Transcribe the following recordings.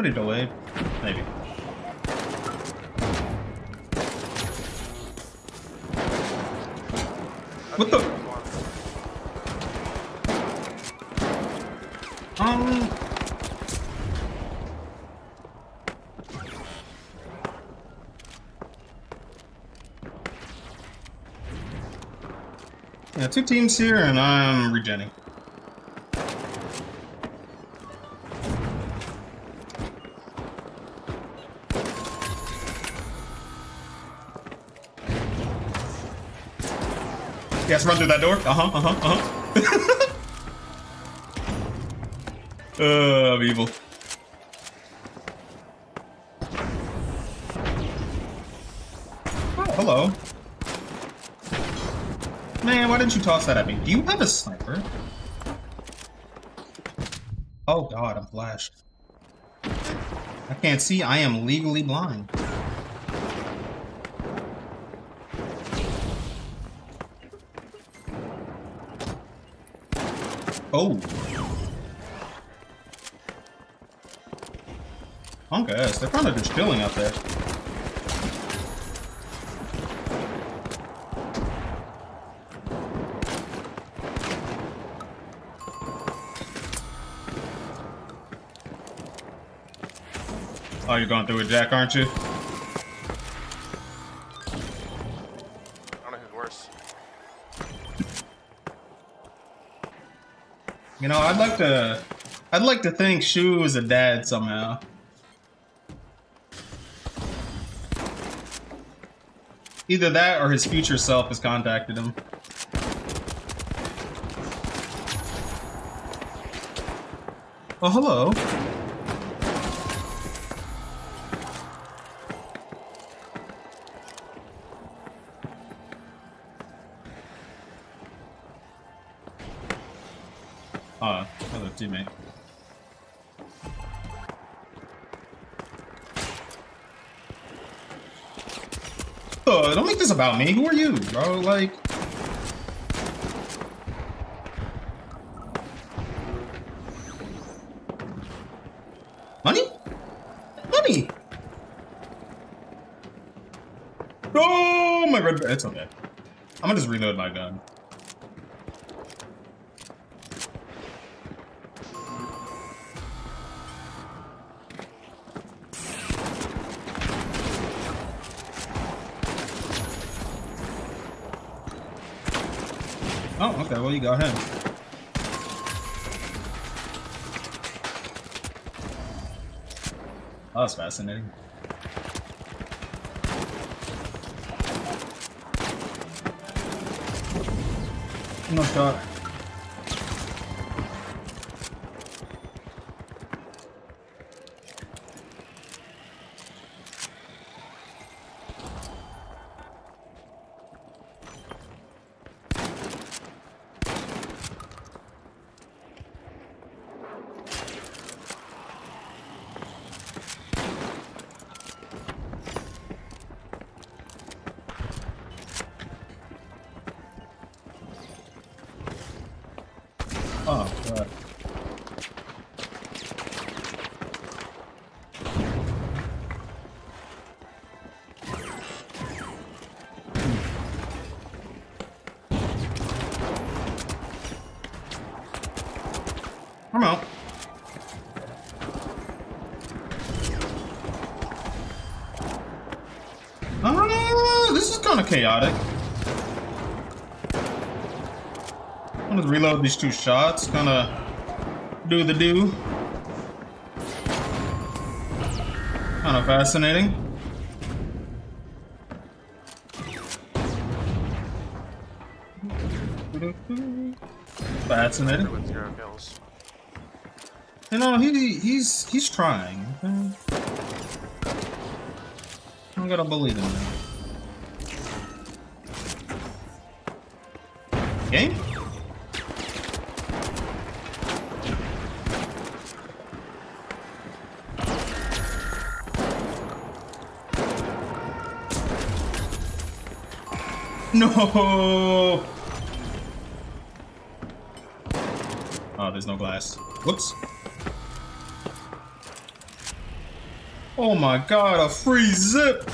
Somebody delayed? Maybe. What the? Yeah, two teams here, and I'm regenning. Yes, run through that door. I'm evil. Oh, hello. Man, why didn't you toss that at me? Do you have a sniper? Oh god, I'm flashed. I can't see. I am legally blind. Oh. Punk ass. They're kind of just chilling out there. Oh, you're going through it, Jack, aren't you? You know, I'd like to think Shu was a dad somehow. Either that or his future self has contacted him. Oh, hello. Another teammate. Oh, don't make this about me. Who are you, bro? Like, money. Oh, my red. It's okay. I'm gonna just reload my gun. Oh, okay, well, you got him. Oh, that's fascinating. No shot. Oh, God. I'm out. No. This is kind of chaotic. I'm gonna reload these two shots, kinda do the do. Kinda fascinating. Fascinating. You know, he's trying. I'm gonna believe in him. Game? No. Oh, there's no glass. Whoops. Oh my god, a free zip!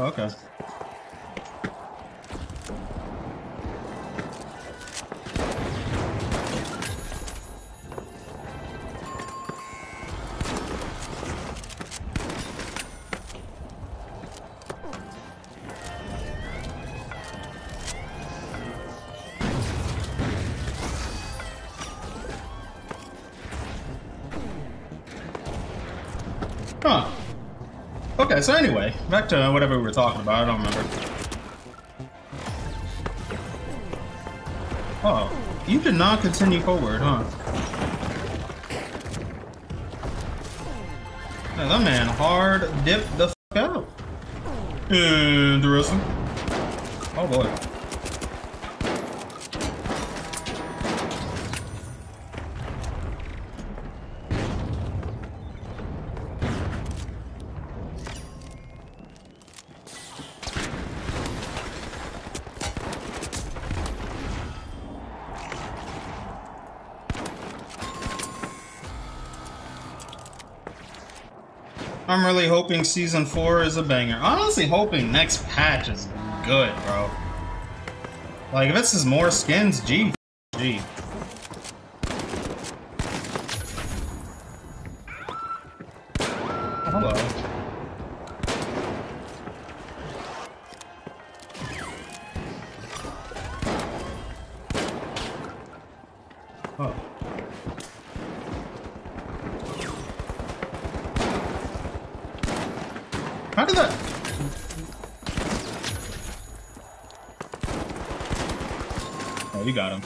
Okay. Huh. Okay, so anyway, back to whatever we were talking about, I don't remember. Oh, you did not continue forward, huh? Now, that man hard dipped the f*** out. Interesting. Oh boy. I'm really hoping season 4 is a banger. I'm honestly hoping next patch is good, bro. Like, if this is more skins, GG. Hello. Oh. How did that? Oh, you got him.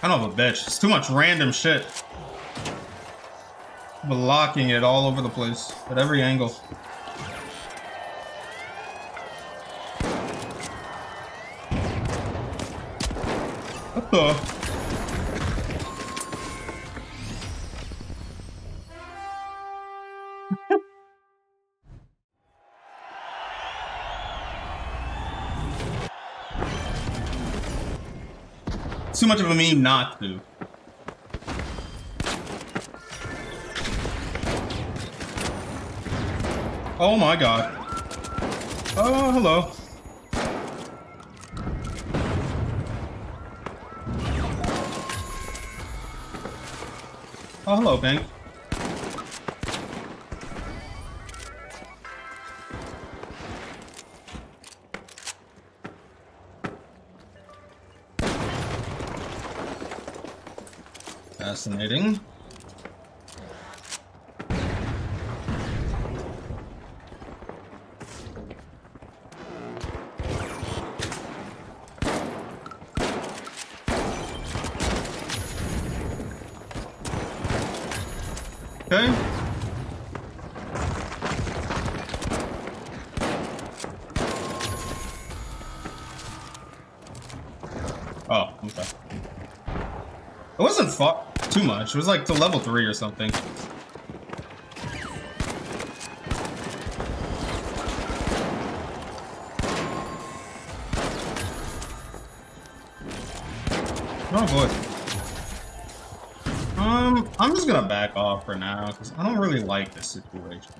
I don't have a bitch. It's too much random shit. Blocking it all over the place at every angle. What the? Too much of a meme not to. Oh my god. Oh, hello. Oh, hello, Bang. Fascinating. Okay. Oh, okay. It wasn't too much. It was like to level 3 or something. Oh boy. I'm just gonna back off for now because I don't really like this situation.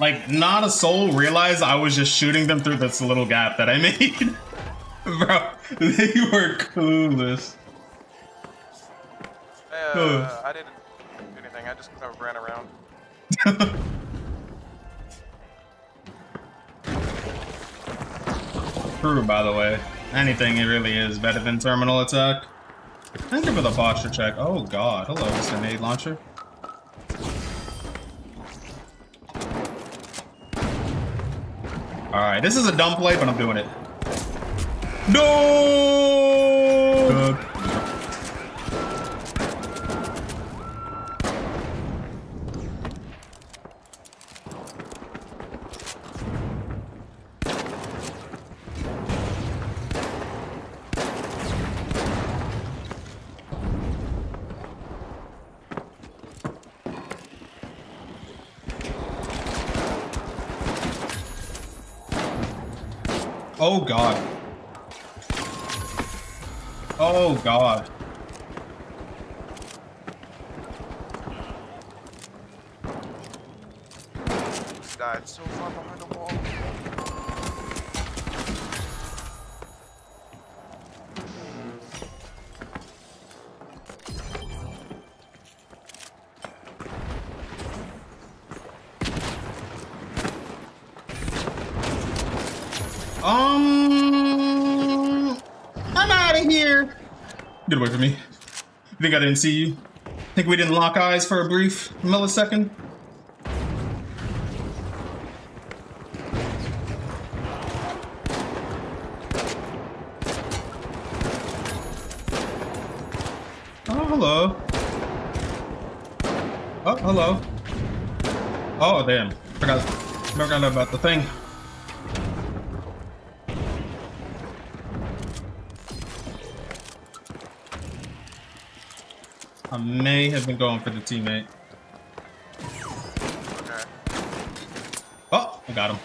Like, not a soul realized I was just shooting them through this little gap that I made. Bro, they were clueless. I didn't do anything, I just ran around. crew, by the way. Anything really is better than terminal attack. Thank you for the posture check. Oh god. Hello, Mr. Nade Launcher. Alright, this is a dumb play, but I'm doing it. No! Oh god. Oh god. Died so far behind the wall. I'm out of here. Get away from me. I think I didn't see you. I think we didn't lock eyes for a brief millisecond. Oh, hello. Oh, hello. Oh, damn. Forgot about the thing. I may have been going for the teammate. Okay. Oh, I got him.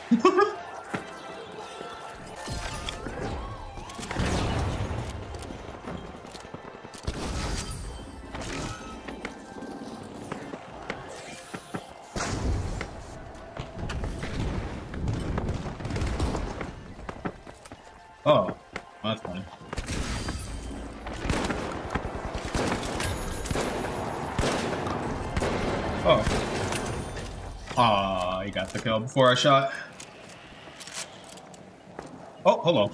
Oh, that's funny. Oh. Ah, he got the kill before I shot. Oh, hello.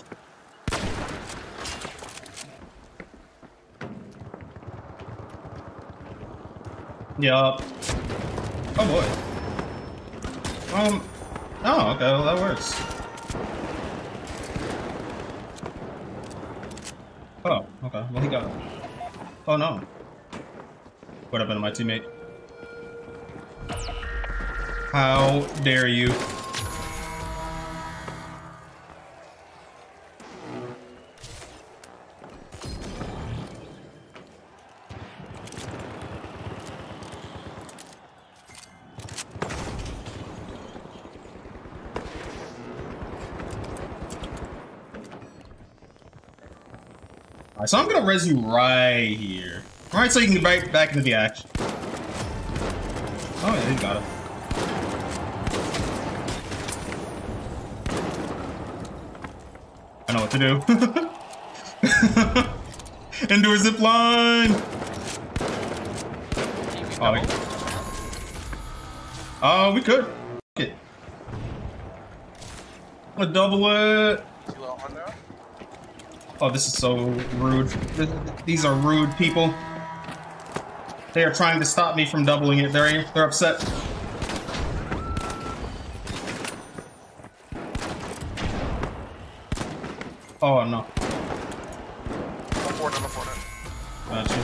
Yup. Oh boy. Oh, okay, well that works. Oh, okay, well he got it. Oh no. What happened to my teammate? How dare you? Alright, so I'm gonna res you right here. Alright, so you can get right back into the action. Oh yeah, you got it. Know what to do. Into a zip line. Oh, we could. Fuck it. I'm gonna double it. Oh, this is so rude. These are rude people. They are trying to stop me from doubling it. They're upset. Oh no. I'm bored. Got you.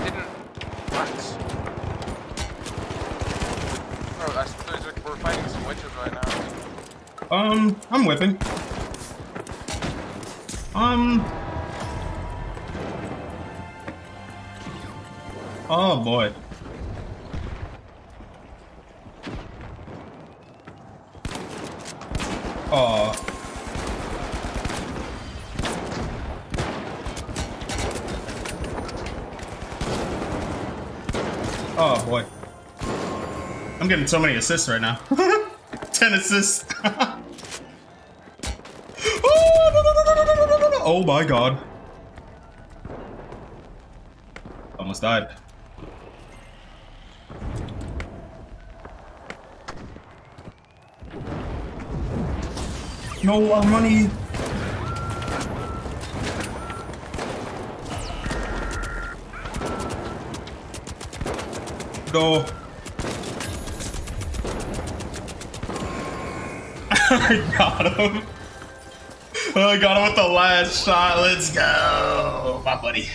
Didn't. What? Bro, we're fighting some witches right now. I'm whipping. Oh boy. Oh. Oh boy. I'm getting so many assists right now. 10 assists. Oh my god. Almost died. No, our money. Go. I got him. I got him with the last shot. Let's go, my buddy.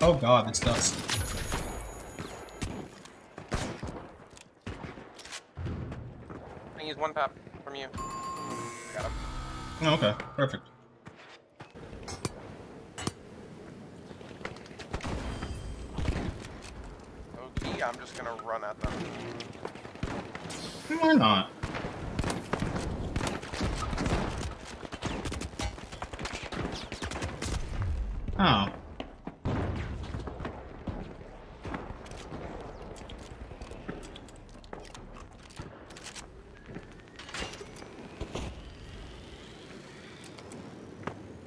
Oh god, it's dust. I use one pop from you. Got him. Oh, okay, perfect. Okay, I'm just gonna run at them. Why not? Oh.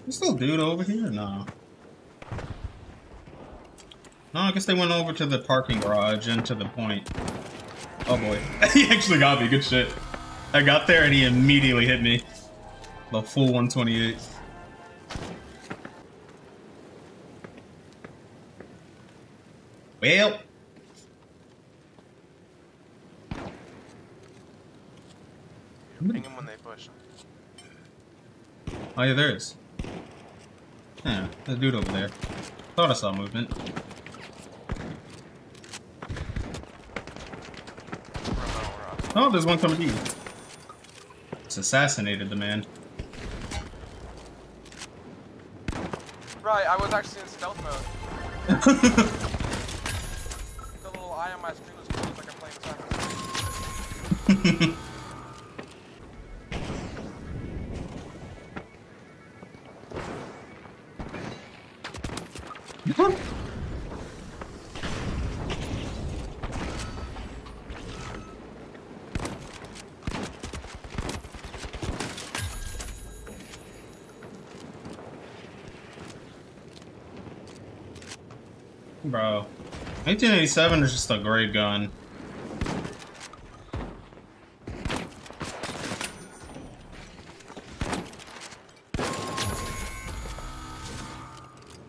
Still dude over here? No. No, I guess they went over to the parking garage and to the point. Oh boy. He actually got me. Good shit. I got there and he immediately hit me. The full 128. Well. Ping him when they push. Oh yeah, there is. Yeah, there's a dude over there. Thought I saw movement. Oh, there's one coming to you. It's assassinated the man. Right, I was actually in stealth mode. The little eye on my screen was closed like I'm playing soccer. Bro, 1887 is just a great gun.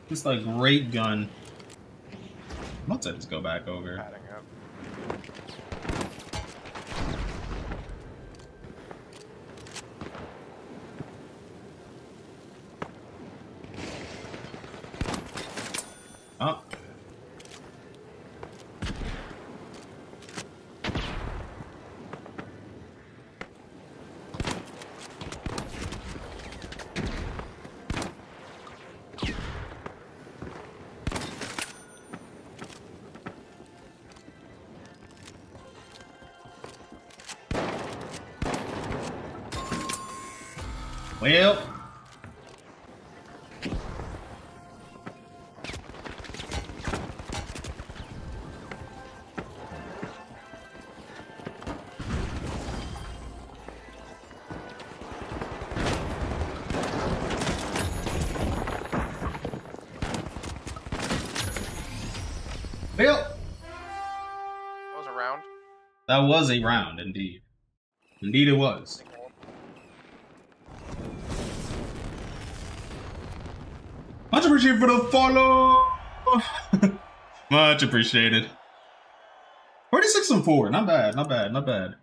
Just a great gun. I'm about to just go back over. Oh. Well. Well. That was a round. That was a round, indeed. Indeed it was. Much appreciated for the follow. Much appreciated. 46 and 4. Not bad. Not bad. Not bad.